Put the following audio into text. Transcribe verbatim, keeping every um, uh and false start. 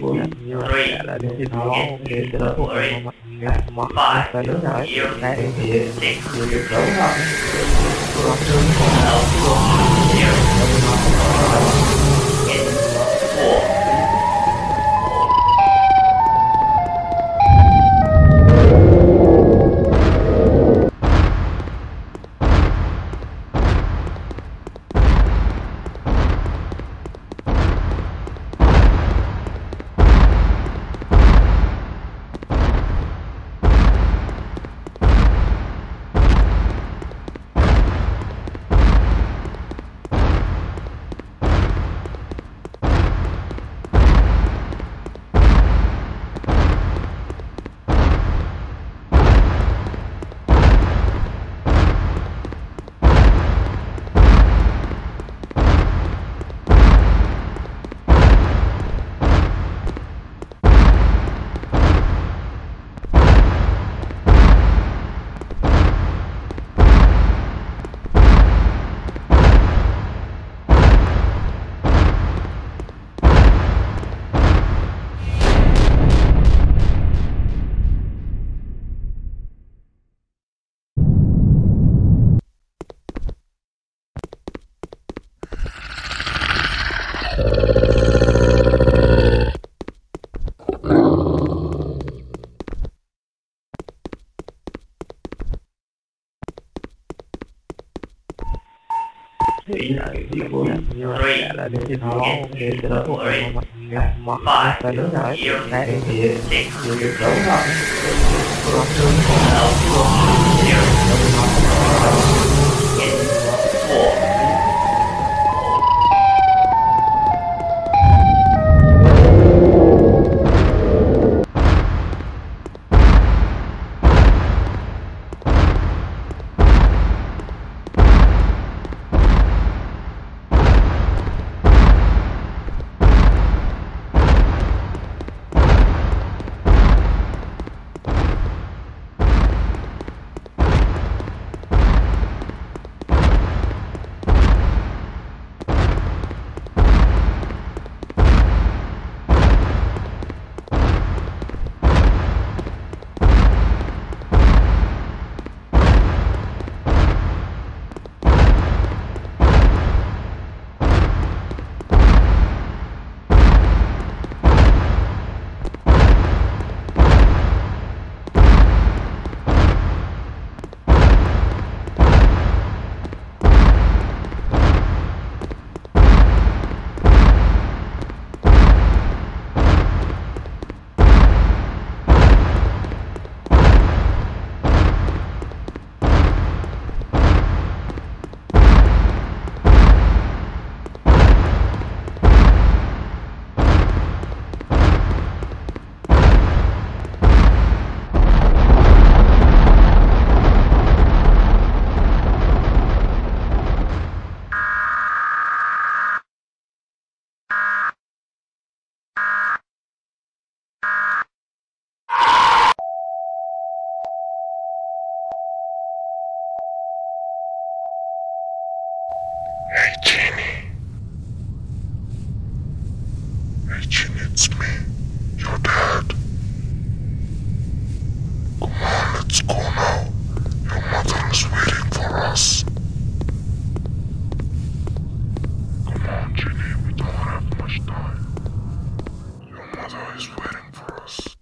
Four. Five, six, seven, eight, nine, ten, eleven, twelve, thirteen, fourteen, fifteen, sixteen, seventeen, eighteen, nineteen, twenty, twenty-one, twenty-two, twenty-three, twenty-four. Hey, Jenny. Hey, Jenny, it's me, your dad. Come on, let's go now. Your mother is waiting for us. Come on, Jenny, we don't have much time. Your mother is waiting for us.